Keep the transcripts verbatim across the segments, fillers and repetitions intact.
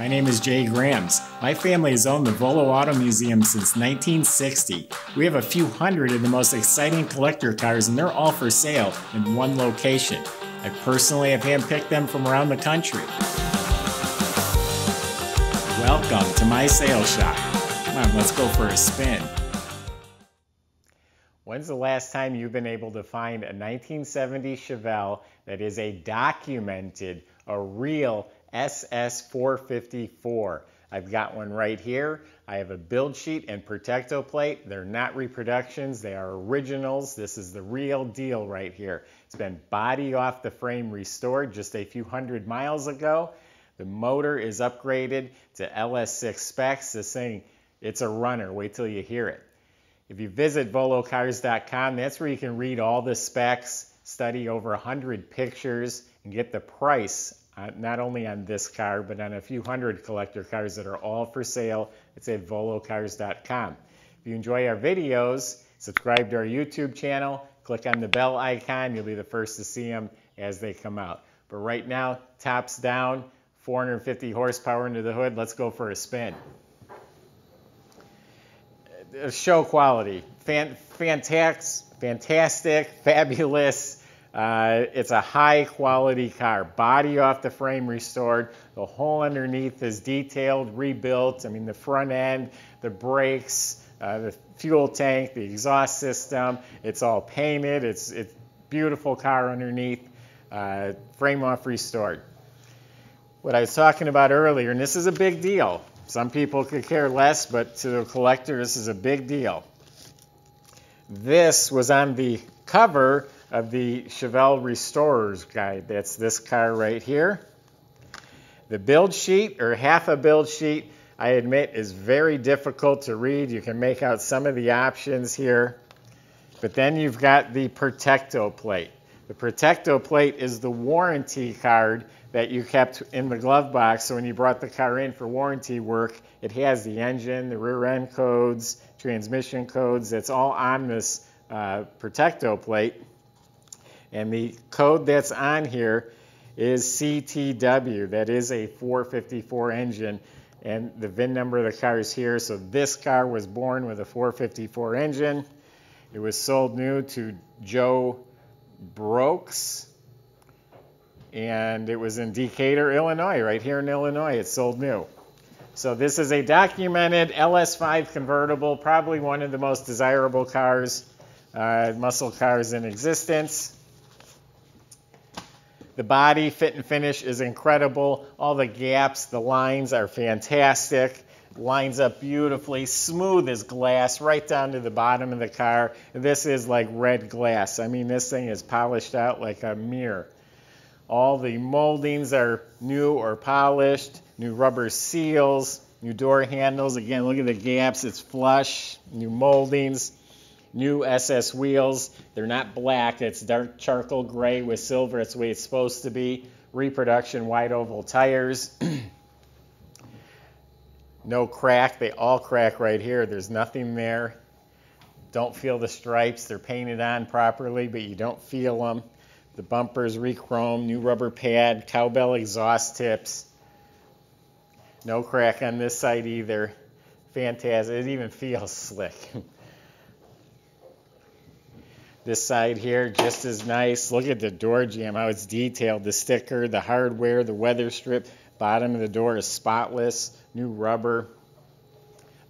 My name is Jay Grams. My family has owned the Volo Auto Museum since nineteen sixty. We have a few hundred of the most exciting collector cars, and they're all for sale in one location. I personally have handpicked them from around the country. Welcome to my sales shop. Come on, let's go for a spin. When's the last time you've been able to find a nineteen seventy Chevelle that is a documented, a real S S four fifty-four? I've got one right here. I have a build sheet and Protecto plate. They're not reproductions, they are originals. This is the real deal right here. It's been body off the frame restored just a few hundred miles ago. The motor is upgraded to L S six specs. This thing, it's a runner. Wait till you hear it. If you visit Volo Cars dot com, that's where you can read all the specs, study over one hundred pictures, and get the price Uh, not only on this car, but on a few hundred collector cars that are all for sale. It's at Volo Cars dot com. If you enjoy our videos, subscribe to our YouTube channel, click on the bell icon. You'll be the first to see them as they come out. But right now, tops down, four hundred fifty horsepower into the hood. Let's go for a spin. Uh, show quality. Fan fantastic, fantastic, fabulous. Uh, it's a high quality car, body off the frame restored, the whole underneath is detailed, rebuilt. I mean, the front end, the brakes, uh, the fuel tank, the exhaust system, it's all painted. It's it's beautiful car underneath, uh, frame off restored. What I was talking about earlier, and this is a big deal. Some people could care less, but to the collector, this is a big deal. This was on the cover of the Chevelle Restorer's Guide. That's this car right here. The build sheet, or half a build sheet, I admit is very difficult to read. You can make out some of the options here. But then you've got the Protecto plate. The Protecto plate is the warranty card that you kept in the glove box, so when you brought the car in for warranty work, it has the engine, the rear end codes, transmission codes. That's all on this uh, Protecto plate. And the code that's on here is C T W. That is a four fifty-four engine. And the V I N number of the car is here. So this car was born with a four fifty-four engine. It was sold new to Joe Brooks. And it was in Decatur, Illinois, right here in Illinois. It's sold new. So this is a documented L S five convertible, probably one of the most desirable cars, uh, muscle cars in existence. The body fit and finish is incredible. All the gaps, the lines are fantastic. Lines up beautifully, smooth as glass, right down to the bottom of the car. This is like red glass. I mean, this thing is polished out like a mirror. All the moldings are new or polished, new rubber seals, new door handles. Again, look at the gaps, it's flush, new moldings. New S S wheels, they're not black, it's dark charcoal gray with silver, that's the way it's supposed to be. Reproduction wide oval tires. No crack, they all crack right here, there's nothing there. Don't feel the stripes, they're painted on properly, but you don't feel them. The bumper's re-chrome, new rubber pad, cowbell exhaust tips. No crack on this side either. Fantastic, it even feels slick. This side here, just as nice. Look at the door jamb, how it's detailed. The sticker, the hardware, the weather strip. Bottom of the door is spotless. New rubber.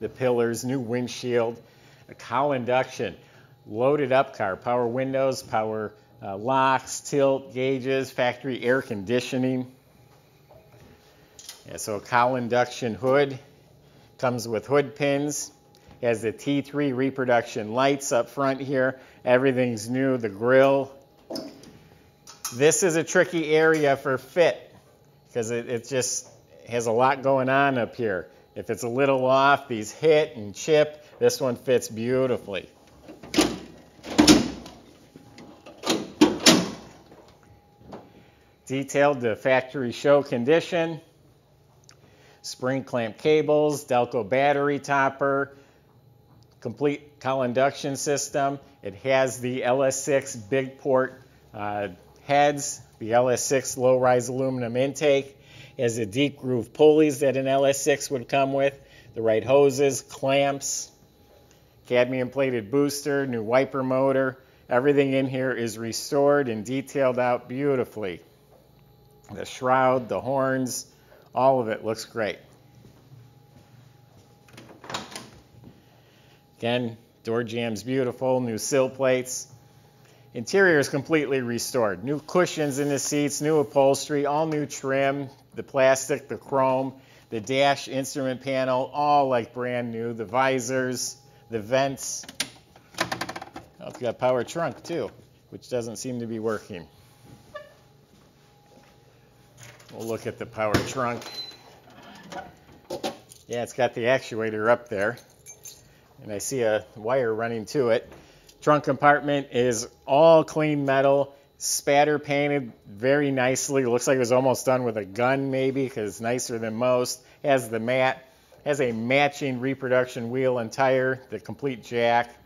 The pillars, new windshield. A cowl induction. Loaded up car. Power windows, power uh, locks, tilt, gauges, factory air conditioning. Yeah, so a cowl induction hood. Comes with hood pins. It has the T three reproduction lights up front here. Everything's new, the grill. This is a tricky area for fit because it, it just has a lot going on up here. If it's a little off, these hit and chip. This one fits beautifully. Detailed to factory show condition. Spring clamp cables, Delco battery topper. Complete cowl induction system. It has the L S six big port uh, heads, the L S six low-rise aluminum intake. It has the deep groove pulleys that an L S six would come with, the right hoses, clamps, cadmium plated booster, new wiper motor. Everything in here is restored and detailed out beautifully. The shroud, the horns, all of it looks great. Again, door jambs beautiful, new sill plates. Interior is completely restored. New cushions in the seats, new upholstery, all new trim, the plastic, the chrome, the dash instrument panel, all like brand new. The visors, the vents. Oh, it's got power trunk too, which doesn't seem to be working. We'll look at the power trunk. Yeah, it's got the actuator up there. And I see a wire running to it. Trunk compartment is all clean metal, spatter painted very nicely. Looks like it was almost done with a gun maybe, because it's nicer than most. Has the mat, has a matching reproduction wheel and tire, the complete jack.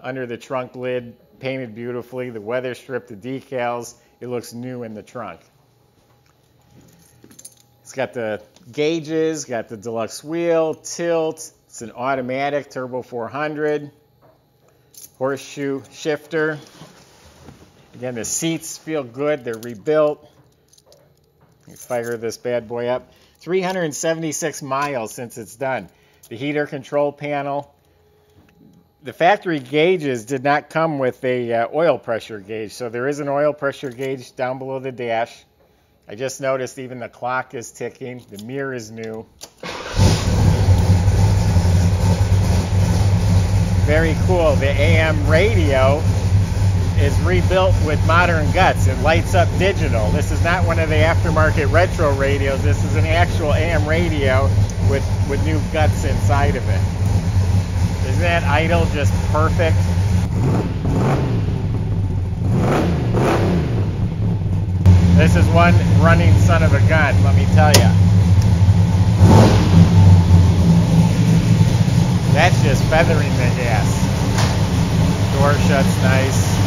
Under the trunk lid, painted beautifully. The weather strip, the decals, it looks new in the trunk. It's got the gauges, got the deluxe wheel, tilt. It's an automatic Turbo four hundred. Horseshoe shifter. Again, the seats feel good. They're rebuilt. You fire this bad boy up. three hundred seventy-six miles since it's done. The heater control panel. The factory gauges did not come with a uh, oil pressure gauge, so there is an oil pressure gauge down below the dash. I just noticed even the clock is ticking. The mirror is new. Very cool. The A M radio is rebuilt with modern guts. It lights up digital. This is not one of the aftermarket retro radios. This is an actual A M radio with, with new guts inside of it. Isn't that idle just perfect? This is one running son of a gun, let me tell you. That's just feathering the gas. Door shuts nice.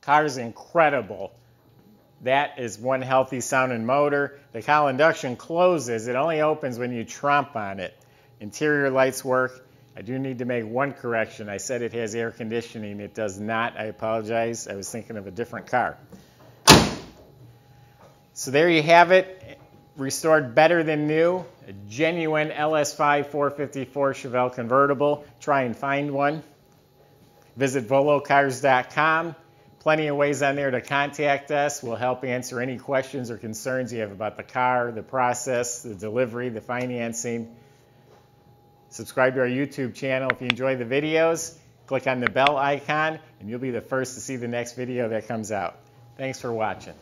Car is incredible. That is one healthy sounding motor. The cowl induction closes. It only opens when you tromp on it. Interior lights work. I do need to make one correction. I said it has air conditioning. It does not. I apologize. I was thinking of a different car. So there you have it. Restored better than new. A genuine L S five four fifty-four Chevelle convertible. Try and find one. Visit Volo Cars dot com. Plenty of ways on there to contact us. We'll help answer any questions or concerns you have about the car, the process, the delivery, the financing. Subscribe to our YouTube channel if you enjoy the videos. Click on the bell icon and you'll be the first to see the next video that comes out. Thanks for watching.